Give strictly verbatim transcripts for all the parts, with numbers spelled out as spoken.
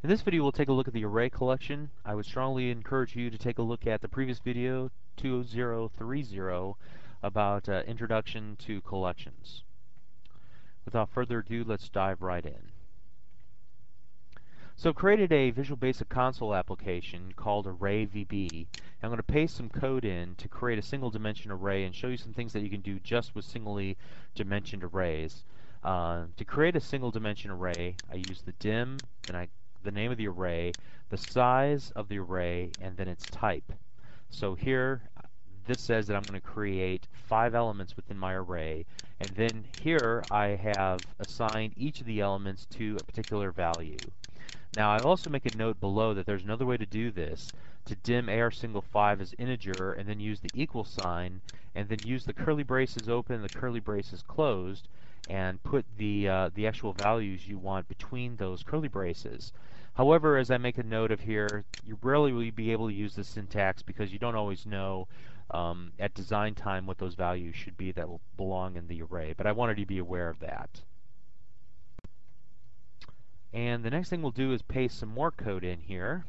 In this video, we'll take a look at the array collection. I would strongly encourage you to take a look at the previous video, two thousand thirty, about uh, introduction to collections. Without further ado, let's dive right in. So I've created a Visual Basic console application called ArrayVB. I'm going to paste some code in to create a single dimension array and show you some things that you can do just with singly dimensioned arrays. Uh, to create a single dimension array, I use the dim, and I the name of the array, the size of the array, and then its type. So here, this says that I'm going to create five elements within my array, and then here I have assigned each of the elements to a particular value. Now I also make a note below that there's another way to do this, to dim ar single five as integer and then use the equal sign and then use the curly braces open, the curly braces closed, and put the uh, the actual values you want between those curly braces. However, as I make a note of here, you rarely will be able to use this syntax because you don't always know um, at design time what those values should be that will belong in the array, but I wanted you to be aware of that. And the next thing we'll do is paste some more code in here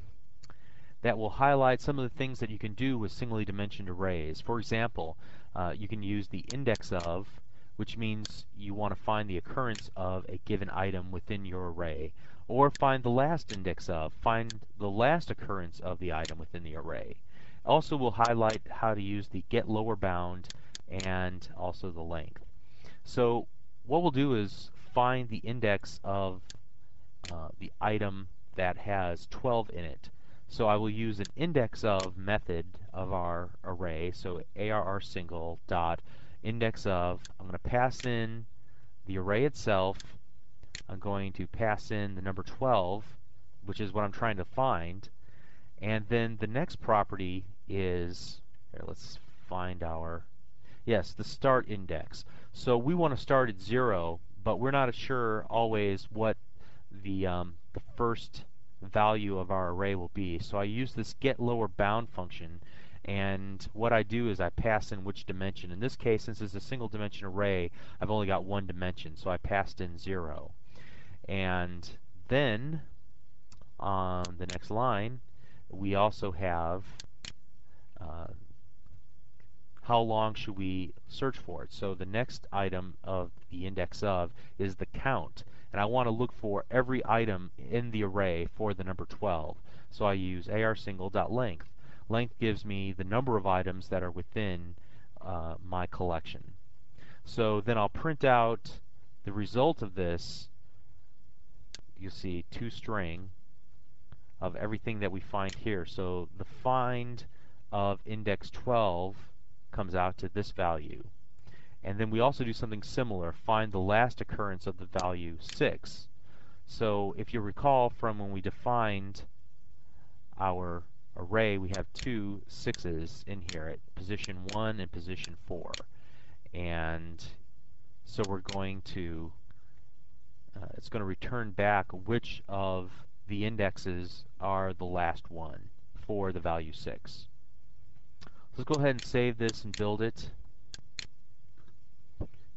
that will highlight some of the things that you can do with singly dimensioned arrays. For example, uh, you can use the index of, which means you want to find the occurrence of a given item within your array, or find the last index of, find the last occurrence of the item within the array. Also, we'll highlight how to use the getLowerBound and also the length. So what we'll do is find the index of Uh, the item that has twelve in it. So I will use an index of method of our array, so arr single dot index of, I'm going to pass in the array itself, I'm going to pass in the number twelve, which is what I'm trying to find, and then the next property is, here, let's find our, yes, the start index. So we want to start at zero, but we're not sure always what the um, the first value of our array will be. So I use this getLowerBound function, and what I do is I pass in which dimension. In this case, since it's a single dimension array, I've only got one dimension, so I passed in zero. And then on the next line, we also have uh, how long should we search for it. So the next item of the index of is the count. And I want to look for every item in the array for the number twelve. So I use ar single dot length. Length gives me the number of items that are within uh, my collection. So then I'll print out the result of this. You'll see two string of everything that we find here. So the find of index twelve comes out to this value. And then we also do something similar, find the last occurrence of the value six. So if you recall from when we defined our array, we have two sixes in here at position one and position four. And so we're going to, uh, it's going to return back which of the indexes are the last one for the value six. Let's go ahead and save this and build it.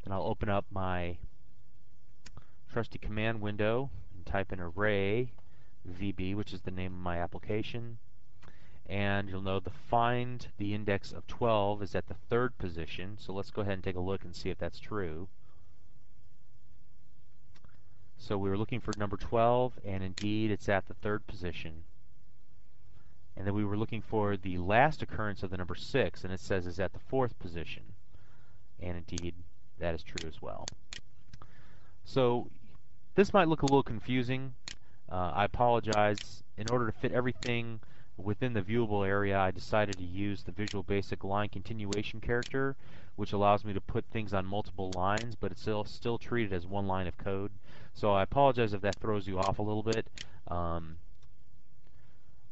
And I'll open up my trusty command window and type in array V B, which is the name of my application. And you'll know the find the index of twelve is at the third position. So let's go ahead and take a look and see if that's true. So we were looking for number twelve, and indeed it's at the third position. And then we were looking for the last occurrence of the number six, and it says it's at the fourth position. And indeed, that is true as well. So this might look a little confusing. Uh, I apologize. In order to fit everything within the viewable area, I decided to use the Visual Basic line continuation character, which allows me to put things on multiple lines, but it's still, still treated as one line of code. So I apologize if that throws you off a little bit. Um,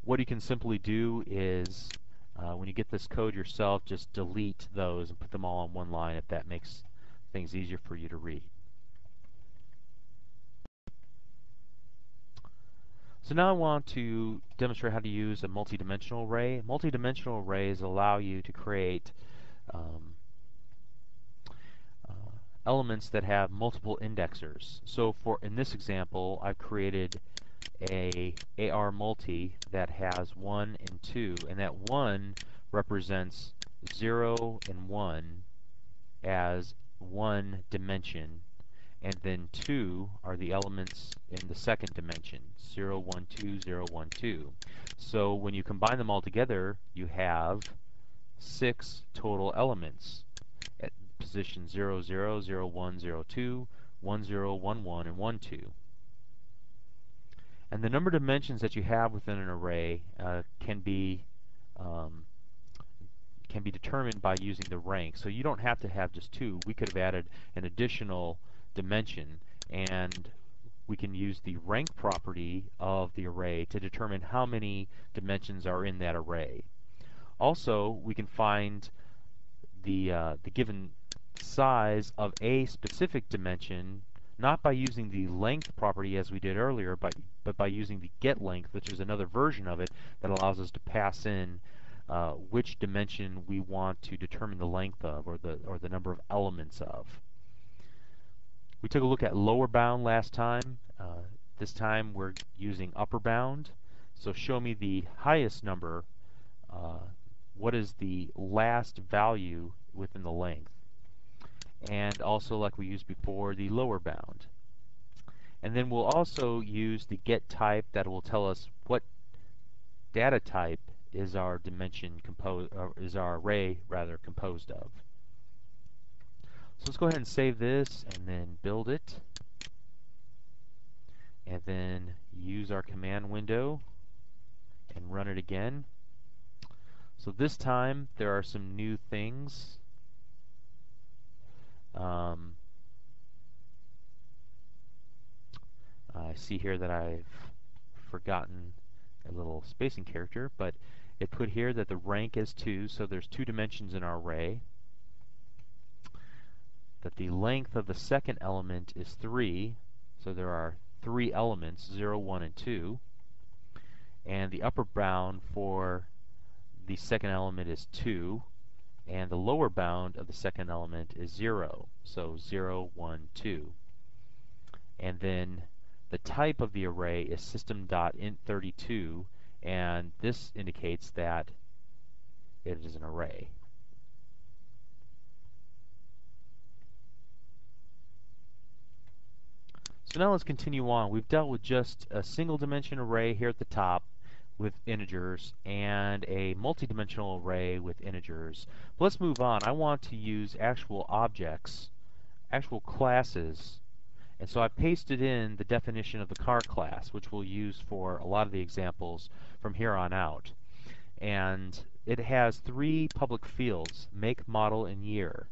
what you can simply do is, uh, when you get this code yourself, just delete those and put them all on one line if that makes things easier for you to read. So now I want to demonstrate how to use a multi-dimensional array. Multi-dimensional arrays allow you to create um, uh, elements that have multiple indexers. So for in this example, I've created a arMulti that has one and two, and that one represents zero and one as one dimension, and then two are the elements in the second dimension, zero, one, two, zero, one, two. So when you combine them all together, you have six total elements at position zero, zero, zero, one, zero, two, one, zero, one, one, and one, two. And the number of dimensions that you have within an array uh, can be um, can be determined by using the rank. So you don't have to have just two. We could have added an additional dimension, and we can use the rank property of the array to determine how many dimensions are in that array. Also, we can find the uh, the given size of a specific dimension, not by using the length property as we did earlier, but, but by using the getLength, which is another version of it that allows us to pass in uh, which dimension we want to determine the length of, or the, or the number of elements of. We took a look at lower bound last time. Uh, this time we're using upper bound. So show me the highest number. Uh, what is the last value within the length? And also, like we used before, the lower bound. And then we'll also use the get type that will tell us what data type is our dimension composed, or is our array rather composed of. So let's go ahead and save this and then build it, and then use our command window and run it again. So this time there are some new things. Um, I see here that I've forgotten a little spacing character, but it put here that the rank is two, so there's two dimensions in our array. That the length of the second element is three, so there are three elements, zero, one, and two. And the upper bound for the second element is two. And the lower bound of the second element is zero, so zero, one, two. And then the type of the array is system dot int thirty-two, and this indicates that it is an array. So now let's continue on. We've dealt with just a single dimension array here at the top with integers, and a multi-dimensional array with integers. But let's move on. I want to use actual objects, actual classes, and so I pasted in the definition of the car class, which we'll use for a lot of the examples from here on out. And it has three public fields: make, model, and year.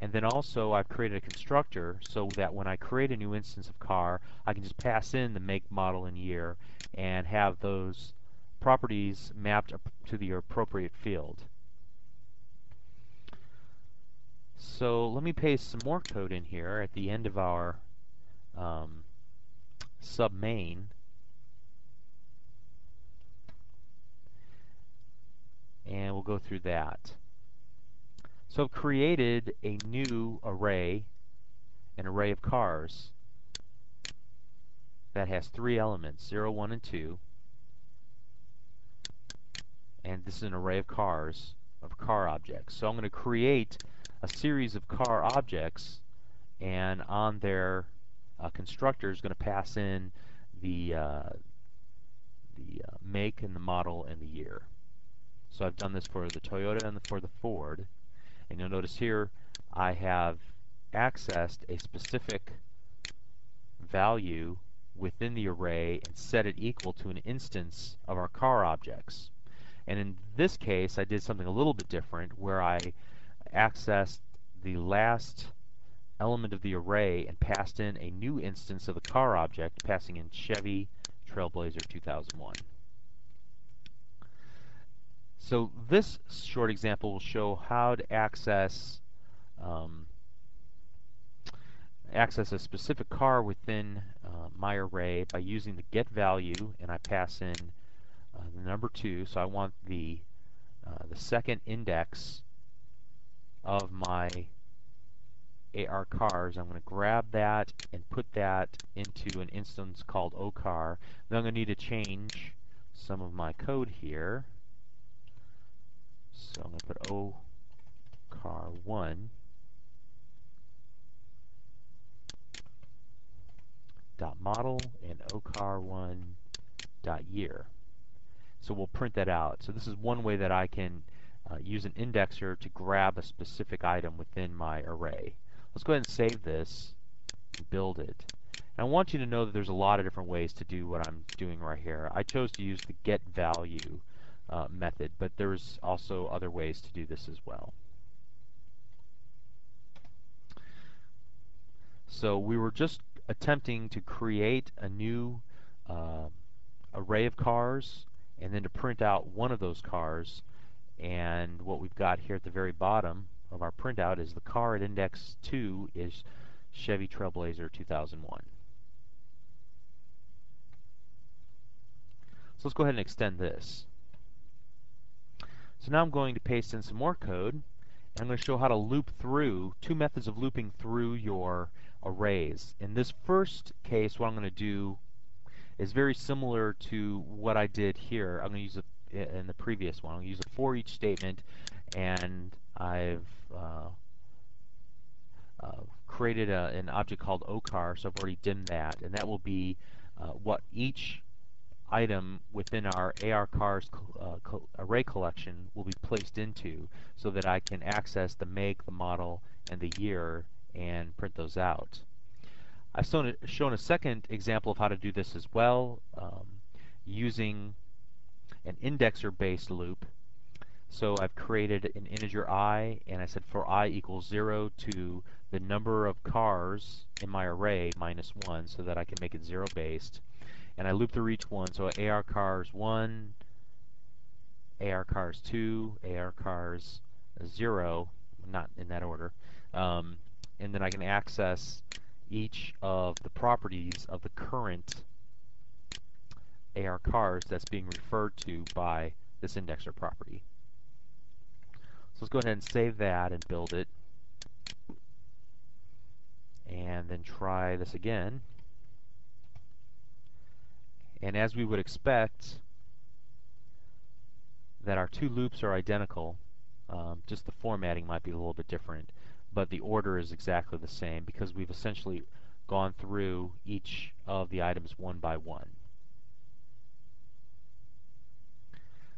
And then also I've created a constructor so that when I create a new instance of car, I can just pass in the make, model, and year and have those properties mapped to the appropriate field. So let me paste some more code in here at the end of our um, submain. And we'll go through that. So I've created a new array, an array of cars, that has three elements, zero, one, and two. And this is an array of cars, of car objects. So I'm going to create a series of car objects, and on their uh, constructor is going to pass in the, uh, the uh, make, and the model, and the year. So I've done this for the Toyota and the, for the Ford. And you'll notice here I have accessed a specific value within the array and set it equal to an instance of our car objects. And in this case I did something a little bit different, where I accessed the last element of the array and passed in a new instance of the car object, passing in Chevy Trailblazer two thousand one. So this short example will show how to access um, access a specific car within uh, my array by using the get value, and I pass in uh, the number two. So I want the uh, the second index of my arCars. I'm going to grab that and put that into an instance called O C A R. Then I'm going to need to change some of my code here. So I'm going to put O C A R one dot model and O C A R one dot year. So we'll print that out. So this is one way that I can uh, use an indexer to grab a specific item within my array. Let's go ahead and save this and build it. And I want you to know that there's a lot of different ways to do what I'm doing right here. I chose to use the getValue uh, method, but there's also other ways to do this as well. So we were just attempting to create a new uh, array of cars and then to print out one of those cars, and what we've got here at the very bottom of our printout is the car at index two is Chevy Trailblazer two thousand one. So let's go ahead and extend this. So now I'm going to paste in some more code, and I'm going to show how to loop through, two methods of looping through your arrays. In this first case, what I'm going to do is very similar to what I did here. I'm going to use a, in the previous one. I'm going to use a for each statement, and I've uh, uh, created a, an object called O C A R, so I've already dimmed that, and that will be uh, what each item within our arCars uh, co array collection will be placed into, so that I can access the make, the model, and the year and print those out. I've shown a, shown a second example of how to do this as well, um, using an indexer-based loop. So I've created an integer I, and I said for I equals zero to the number of cars in my array minus one, so that I can make it zero-based. And I loop through each one, so arCars one, arCars two, arCars zero, not in that order, um, and then I can access each of the properties of the current arCars that's being referred to by this indexer property. So let's go ahead and save that and build it, and then try this again. And as we would expect, that our two loops are identical, um, just the formatting might be a little bit different, but the order is exactly the same, because we've essentially gone through each of the items one by one.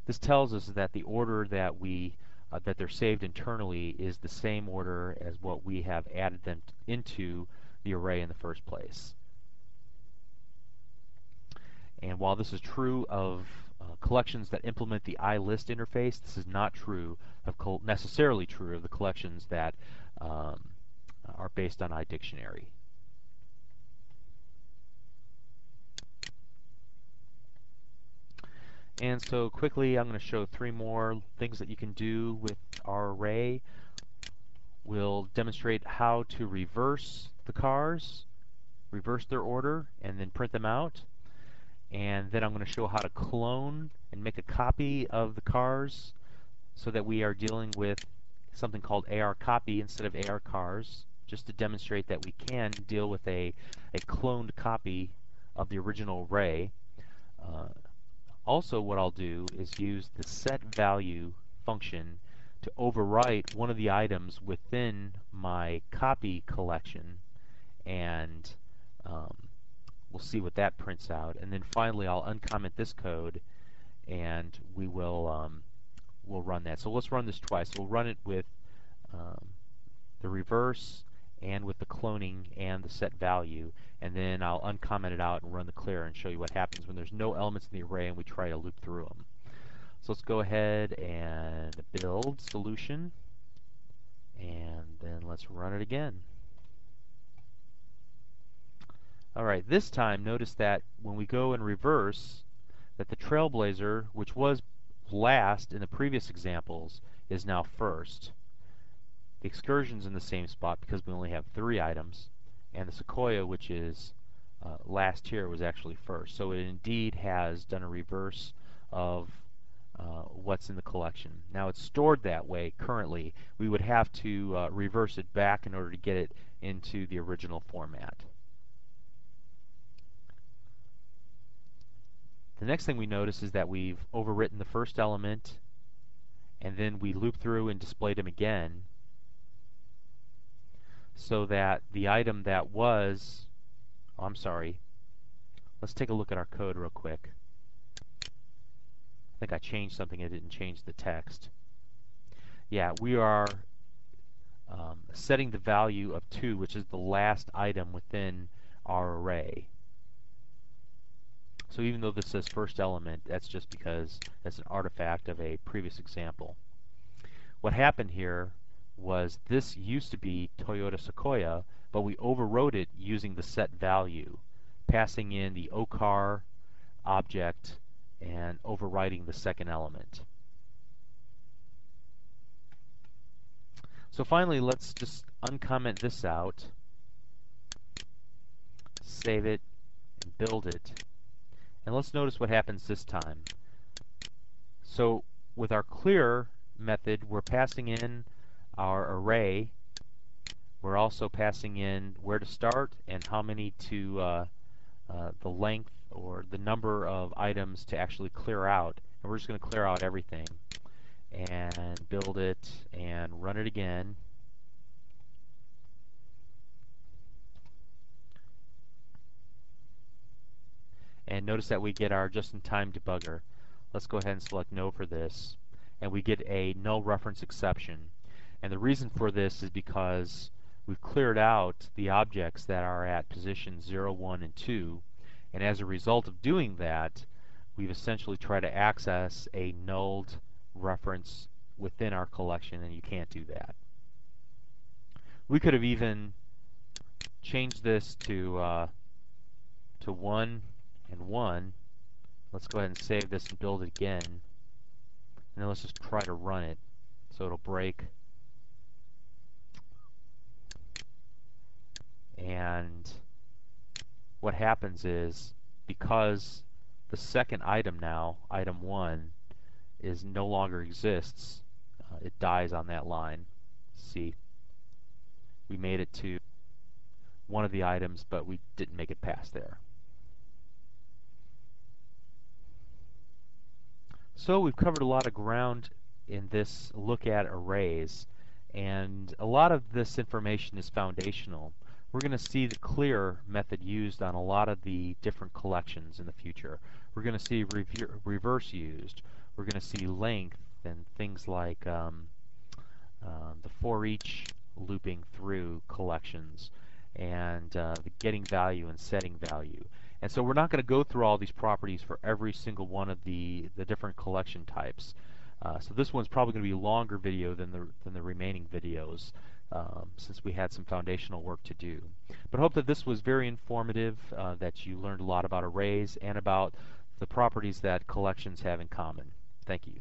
This tells us that the order that we uh, that they're saved internally is the same order as what we have added them into the array in the first place. And while this is true of Uh, collections that implement the iList interface, this is not true of col necessarily true of the collections that um, are based on iDictionary. And so quickly, I'm going to show three more things that you can do with our array. We'll demonstrate how to reverse the cars, reverse their order, and then print them out. And then I'm going to show how to clone and make a copy of the cars, so that we are dealing with something called arCopy instead of arCars, just to demonstrate that we can deal with a, a cloned copy of the original array. Uh, also, what I'll do is use the setValue function to overwrite one of the items within my copy collection, and um, we'll see what that prints out. And then finally, I'll uncomment this code, and we will um, we'll run that. So let's run this twice. We'll run it with um, the reverse and with the cloning and the set value, and then I'll uncomment it out and run the clear and show you what happens when there's no elements in the array and we try to loop through them. So let's go ahead and build solution, and then let's run it again. Alright, this time notice that when we go in reverse, that the Trailblazer, which was last in the previous examples, is now first. The Excursion's in the same spot because we only have three items, and the Sequoia, which is uh, last here, was actually first. So it indeed has done a reverse of uh, what's in the collection. Now it's stored that way currently. We would have to uh, reverse it back in order to get it into the original format. The next thing we notice is that we've overwritten the first element, and then we loop through and display them again, so that the item that was, oh, I'm sorry, let's take a look at our code real quick. I think I changed something. I didn't change the text. Yeah, we are um, setting the value of two, which is the last item within our array. So even though this says first element, that's just because that's an artifact of a previous example. What happened here was this used to be Toyota Sequoia, but we overrode it using the set value, passing in the O C A R object and overriding the second element. So finally, let's just uncomment this out, save it, and build it. And let's notice what happens this time. So with our clear method, we're passing in our array. We're also passing in where to start and how many to uh, uh, the length or the number of items to actually clear out. And we're just going to clear out everything and build it and run it again. And notice that we get our just-in-time debugger. Let's go ahead and select no for this, and we get a null reference exception. And the reason for this is because we've cleared out the objects that are at position zero, one, and two, and as a result of doing that, we've essentially tried to access a nulled reference within our collection, and you can't do that. We could have even changed this to uh, to one and one. Let's go ahead and save this and build it again, and then let's just try to run it so it'll break. And what happens is, because the second item now, item one, is no longer exists, uh, it dies on that line. See, we made it to one of the items, but we didn't make it past there. So we've covered a lot of ground in this look at arrays, and a lot of this information is foundational. We're going to see the clear method used on a lot of the different collections in the future. We're going to see reverse used. We're going to see length and things like um, uh, the for each looping through collections, and uh, the getting value and setting value. And so we're not going to go through all these properties for every single one of the, the different collection types. Uh, so this one's probably going to be a longer video than the, than the remaining videos, um, since we had some foundational work to do. But I hope that this was very informative, uh, that you learned a lot about arrays and about the properties that collections have in common. Thank you.